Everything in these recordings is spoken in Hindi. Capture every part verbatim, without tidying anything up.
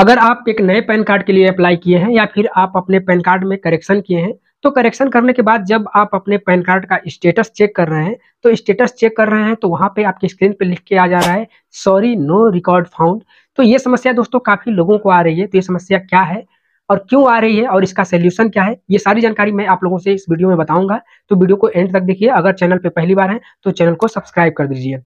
अगर आप एक नए पैन कार्ड के लिए अप्लाई किए हैं या फिर आप अपने पैन कार्ड में करेक्शन किए हैं, तो करेक्शन करने के बाद जब आप अपने पैन कार्ड का स्टेटस चेक कर रहे हैं तो स्टेटस चेक कर रहे हैं तो वहाँ पे आपकी स्क्रीन पे लिख के आ जा रहा है सॉरी नो रिकॉर्ड फाउंड। तो ये समस्या दोस्तों काफ़ी लोगों को आ रही है। तो ये समस्या क्या है और क्यों आ रही है और इसका सोल्यूशन क्या है, ये सारी जानकारी मैं आप लोगों से इस वीडियो में बताऊँगा। तो वीडियो को एंड तक देखिए। अगर चैनल पर पहली बार है तो चैनल को सब्सक्राइब कर दीजिए।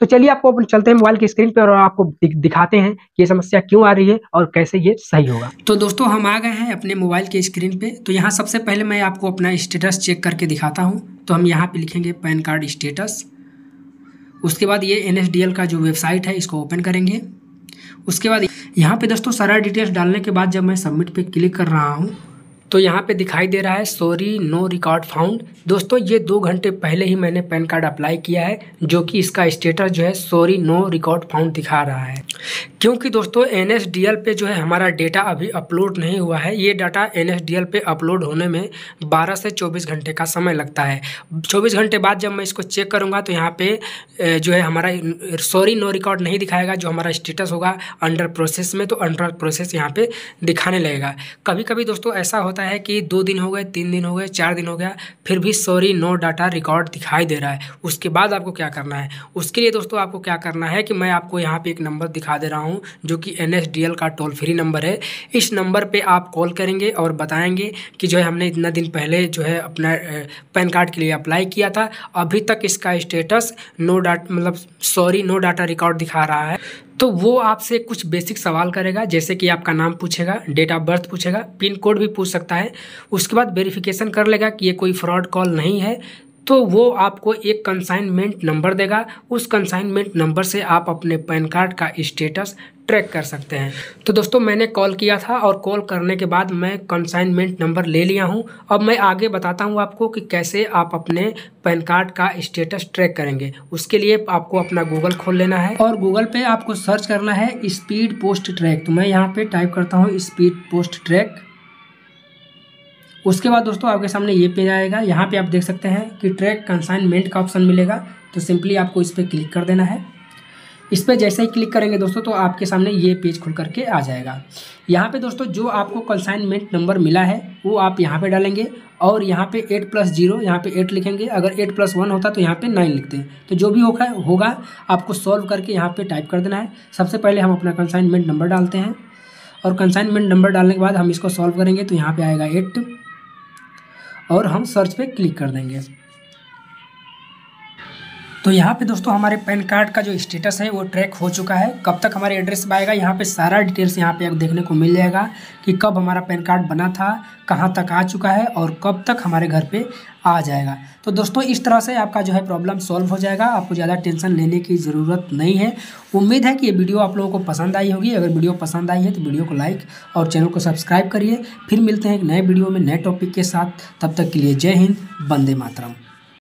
तो चलिए आपको अपन चलते हैं मोबाइल की स्क्रीन पे और आपको दिखाते हैं कि ये समस्या क्यों आ रही है और कैसे ये सही होगा। तो दोस्तों हम आ गए हैं अपने मोबाइल के स्क्रीन पे। तो यहाँ सबसे पहले मैं आपको अपना स्टेटस चेक करके दिखाता हूँ। तो हम यहाँ पे लिखेंगे पैन कार्ड स्टेटस। उसके बाद ये एन एस डी एल का जो वेबसाइट है इसको ओपन करेंगे। उसके बाद यहाँ पर दोस्तों सारा डिटेल्स डालने के बाद जब मैं सबमिट पर क्लिक कर रहा हूँ तो यहाँ पे दिखाई दे रहा है सॉरी नो रिकॉर्ड फाउंड। दोस्तों ये दो घंटे पहले ही मैंने पैन कार्ड अप्लाई किया है, जो कि इसका स्टेटस जो है सॉरी नो रिकॉर्ड फाउंड दिखा रहा है, क्योंकि दोस्तों एन एस डी एल पे जो है हमारा डाटा अभी अपलोड नहीं हुआ है। ये data N S D L पे अपलोड होने में बारह से चौबीस घंटे का समय लगता है। चौबीस घंटे बाद जब मैं इसको चेक करूँगा तो यहाँ पे जो है हमारा सॉरी नो रिकॉर्ड नहीं दिखाएगा। जो हमारा स्टेटस होगा अंडर प्रोसेस में, तो अंडर प्रोसेस यहाँ पे दिखाने लगेगा। कभी कभी दोस्तों ऐसा होता है कि दो दिन हो गए, तीन दिन हो गए, चार दिन हो गया, फिर भी सॉरी नो डाटा रिकॉर्ड दिखाई दे रहा है। उसके बाद आपको क्या करना है, उसके लिए दोस्तों आपको क्या करना है कि मैं आपको यहाँ पर एक नंबर दिखा दे रहा हूँ जो कि एन एस डी एल का टोल फ्री नंबर है। इस नंबर पे आप कॉल करेंगे और बताएंगे कि जो है हमने इतना दिन पहले जो है अपना पैन कार्ड के लिए अप्लाई किया था, अभी तक इसका स्टेटस नो डाटा मतलब सॉरी नो डाटा रिकॉर्ड दिखा रहा है। तो वो आपसे कुछ बेसिक सवाल करेगा, जैसे कि आपका नाम पूछेगा, डेट ऑफ बर्थ पूछेगा, पिन कोड भी पूछ सकता है। उसके बाद वेरिफिकेशन कर लेगा कि ये कोई फ्रॉड कॉल नहीं है, तो वो आपको एक कंसाइनमेंट नंबर देगा। उस कंसाइनमेंट नंबर से आप अपने पैन कार्ड का स्टेटस ट्रैक कर सकते हैं। तो दोस्तों मैंने कॉल किया था और कॉल करने के बाद मैं कंसाइनमेंट नंबर ले लिया हूं। अब मैं आगे बताता हूं आपको कि कैसे आप अपने पैन कार्ड का स्टेटस ट्रैक करेंगे। उसके लिए आपको अपना गूगल खोल लेना है और गूगल पे आपको सर्च करना है स्पीड पोस्ट ट्रैक। तो मैं यहाँ पर टाइप करता हूँ स्पीड पोस्ट ट्रैक। उसके बाद दोस्तों आपके सामने ये पेज आएगा। यहाँ पे आप देख सकते हैं कि ट्रैक कंसाइनमेंट का ऑप्शन मिलेगा। तो सिंपली आपको इस पर क्लिक कर देना है। इस पर जैसे ही क्लिक करेंगे दोस्तों तो आपके सामने ये पेज खुल करके आ जाएगा। यहाँ पे दोस्तों जो आपको कंसाइनमेंट नंबर मिला है वो आप यहाँ पे डालेंगे और यहाँ पे एट प्लस जीरो यहाँ पे एट लिखेंगे। अगर एट प्लस वन होता तो यहाँ पे नाइन लिखते हैं। तो जो भी होगा होगा आपको सॉल्व करके यहाँ पर टाइप कर देना है। सबसे पहले हम अपना कंसाइनमेंट नंबर डालते हैं और कंसाइनमेंट नंबर डालने के बाद हम इसको सॉल्व करेंगे। तो यहाँ पर आएगा एट और हम सर्च पे क्लिक कर देंगे। तो यहाँ पे दोस्तों हमारे पैन कार्ड का जो स्टेटस है वो ट्रैक हो चुका है। कब तक हमारे एड्रेस पे आएगा, यहाँ पे सारा डिटेल्स यहाँ पे आप देखने को मिल जाएगा कि कब हमारा पैन कार्ड बना था, कहाँ तक आ चुका है और कब तक हमारे घर पे आ जाएगा। तो दोस्तों इस तरह से आपका जो है प्रॉब्लम सॉल्व हो जाएगा। आपको ज़्यादा टेंशन लेने की ज़रूरत नहीं है। उम्मीद है कि ये वीडियो आप लोगों को पसंद आई होगी। अगर वीडियो पसंद आई है तो वीडियो को लाइक और चैनल को सब्सक्राइब करिए। फिर मिलते हैं एक नए वीडियो में नए टॉपिक के साथ। तब तक के लिए जय हिंद, वंदे मातरम।